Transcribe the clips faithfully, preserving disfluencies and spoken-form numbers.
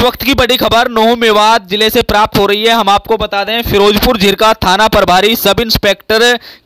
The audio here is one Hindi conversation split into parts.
इस वक्त की बड़ी खबर नूह मेवात जिले से प्राप्त हो रही है। हम आपको बता दें, फिरोजपुर झिरका थाना प्रभारी सब इंस्पेक्टर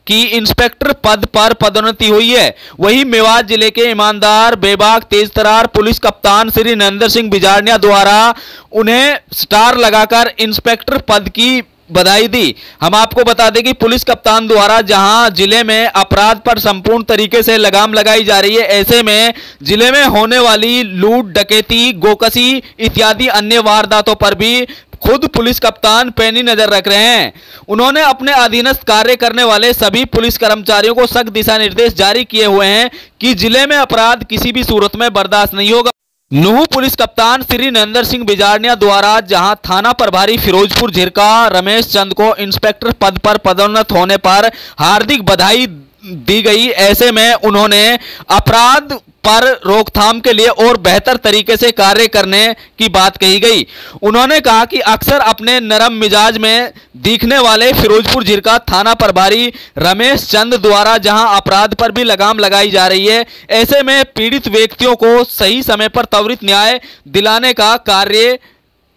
की इंस्पेक्टर पद पर पदोन्नति हुई है। वहीं मेवात जिले के ईमानदार बेबाक तेजतरार पुलिस कप्तान श्री नरेंद्र सिंह बिजरानिया द्वारा उन्हें स्टार लगाकर इंस्पेक्टर पद की बधाई दी। हम आपको बता दें कि पुलिस कप्तान द्वारा जहां जिले में अपराध पर संपूर्ण तरीके से लगाम लगाई जा रही है, ऐसे में जिले में होने वाली लूट डकैती गोकशी इत्यादि अन्य वारदातों पर भी खुद पुलिस कप्तान पैनी नजर रख रहे हैं। उन्होंने अपने अधीनस्थ कार्य करने वाले सभी पुलिस कर्मचारियों को सख्त दिशा निर्देश जारी किए हुए हैं कि जिले में अपराध किसी भी सूरत में बर्दाश्त नहीं होगा। नूह पुलिस कप्तान श्री नरेंद्र सिंह बिजरानिया द्वारा जहां थाना प्रभारी फिरोजपुर झिरका रमेश चंद को इंस्पेक्टर पद पर पदोन्नत होने पर हार्दिक बधाई दी गई, ऐसे में उन्होंने अपराध पर रोकथाम के लिए और बेहतर तरीके से कार्य करने की बात कही गई। उन्होंने कहा कि अक्सर अपने नरम मिजाज में दिखने वाले फिरोजपुर झिरका थाना प्रभारी रमेश चंद द्वारा जहां अपराध पर भी लगाम लगाई जा रही है, ऐसे में पीड़ित व्यक्तियों को सही समय पर त्वरित न्याय दिलाने का कार्य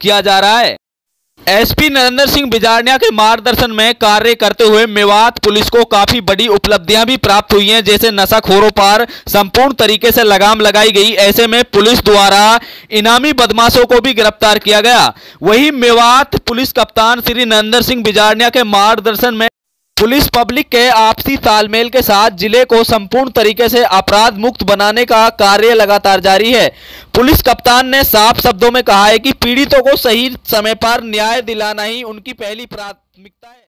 किया जा रहा है। एसपी नरेंद्र सिंह बिजरानिया के मार्गदर्शन में कार्य करते हुए मेवात पुलिस को काफी बड़ी उपलब्धियां भी प्राप्त हुई हैं, जैसे नशाखोरों पर संपूर्ण तरीके से लगाम लगाई गई। ऐसे में पुलिस द्वारा इनामी बदमाशों को भी गिरफ्तार किया गया। वहीं मेवात पुलिस कप्तान श्री नरेंद्र सिंह बिजरानिया के मार्गदर्शन में पुलिस पब्लिक के आपसी तालमेल के साथ जिले को संपूर्ण तरीके से अपराध मुक्त बनाने का कार्य लगातार जारी है। पुलिस कप्तान ने साफ शब्दों में कहा है कि पीड़ितों को सही समय पर न्याय दिलाना ही उनकी पहली प्राथमिकता है।